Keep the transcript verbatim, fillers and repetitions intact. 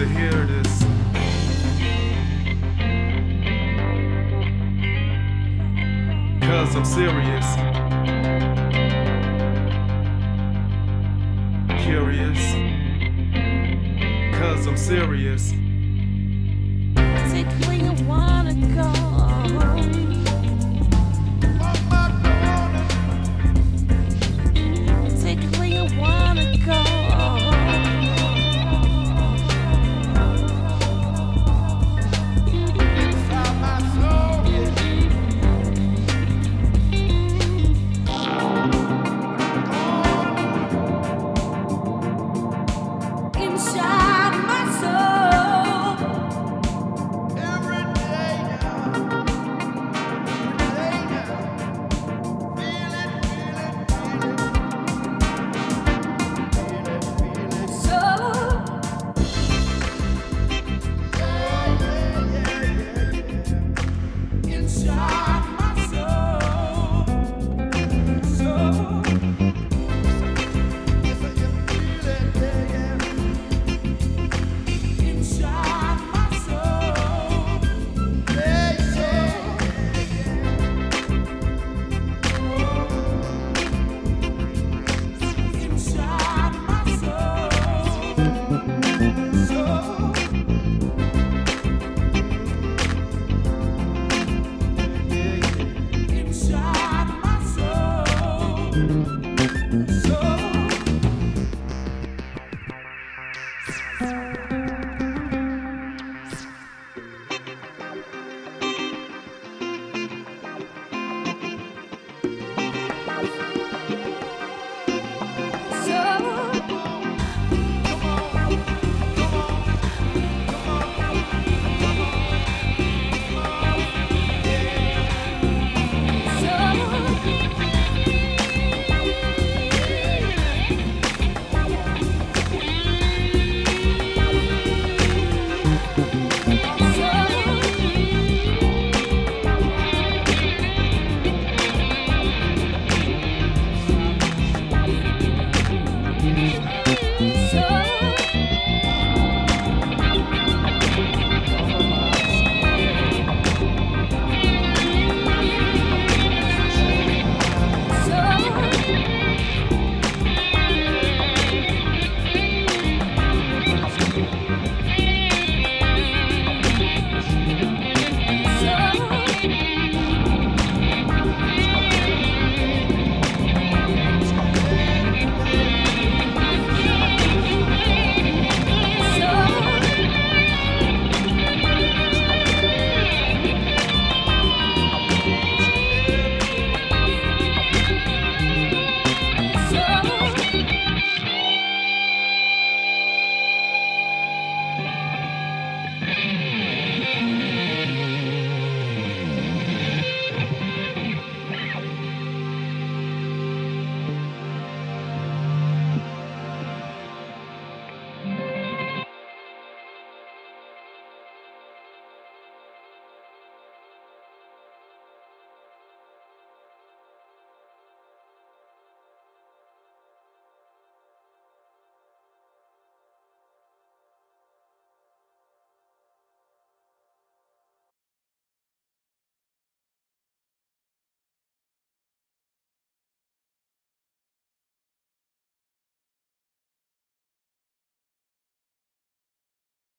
to hear this. Cause I'm serious, curious. Cause I'm serious. Take where you wanna go. Take where you wanna go. Thank you.